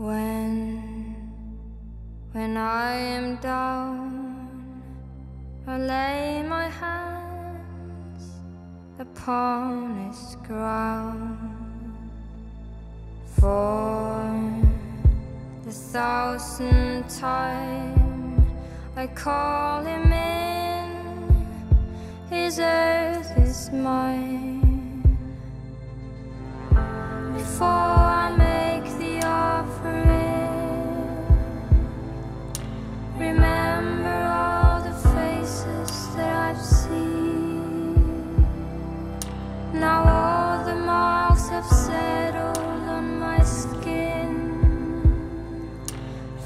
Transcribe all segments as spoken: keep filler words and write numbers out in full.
When, when I am down, I lay my hands upon its ground. For the thousandth time I call him in, his earth is mine. Before I make the offering, remember all the faces that I've seen. Now all the marks have settled on my skin,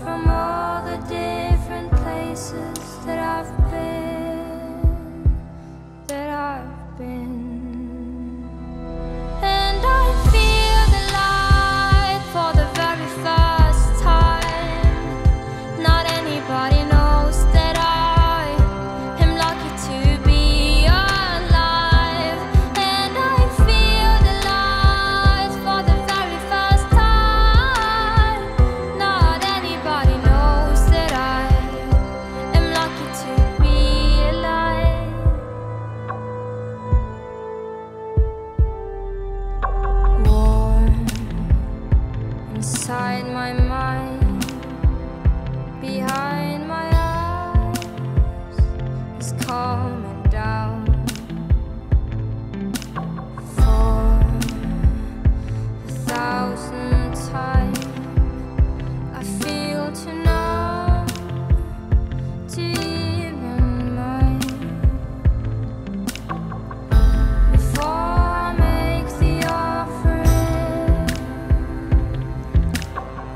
from all the different places that I've been, that I've been. And I feel the light for the very first time. Not anybody knows that I am lucky to be alive. And I feel the light for the very first time. Not anybody knows that I am lucky to be alive. Warm inside my mind, behind my eyes is calming down. For the thousandth time I feel to know, to even mind. Before I make the offering,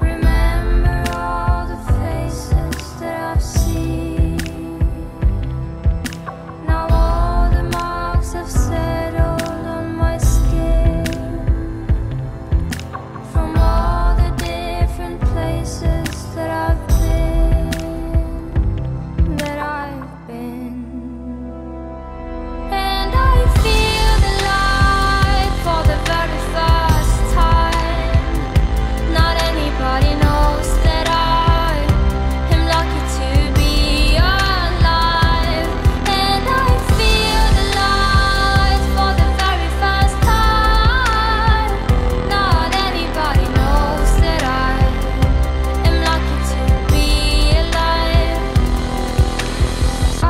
remember all the faces that I've seen. Now all the marks have settled on my skin, from all the different places that I've been, that I've been. And I feel the light for the very first time. Not anybody knows that I am lucky to be alive. And I feel the light for the very first time. Not anybody knows that I am lucky to be alive. I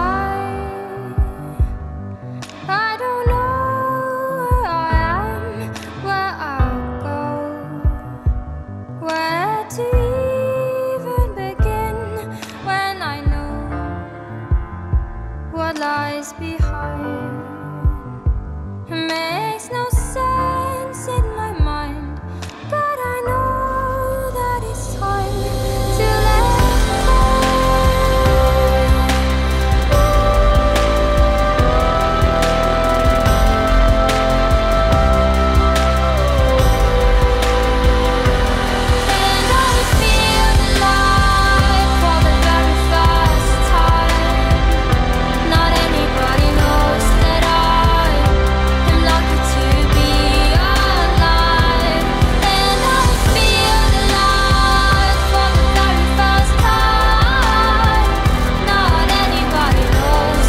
I don't know where I am, where I'll go, where to even begin when I know what lies behind. It makes no sense in my mind, but I know that it's time to let go. And I feel the light for the very first time. Not anybody knows that I am lucky to be alive. And I feel the light for the very first time. Not anybody knows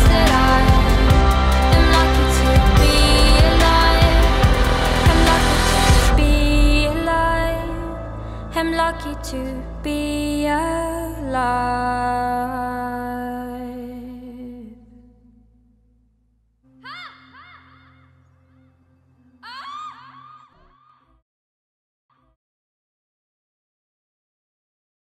that I am lucky to be alive. I'm lucky to be alive. I'm lucky to be alive.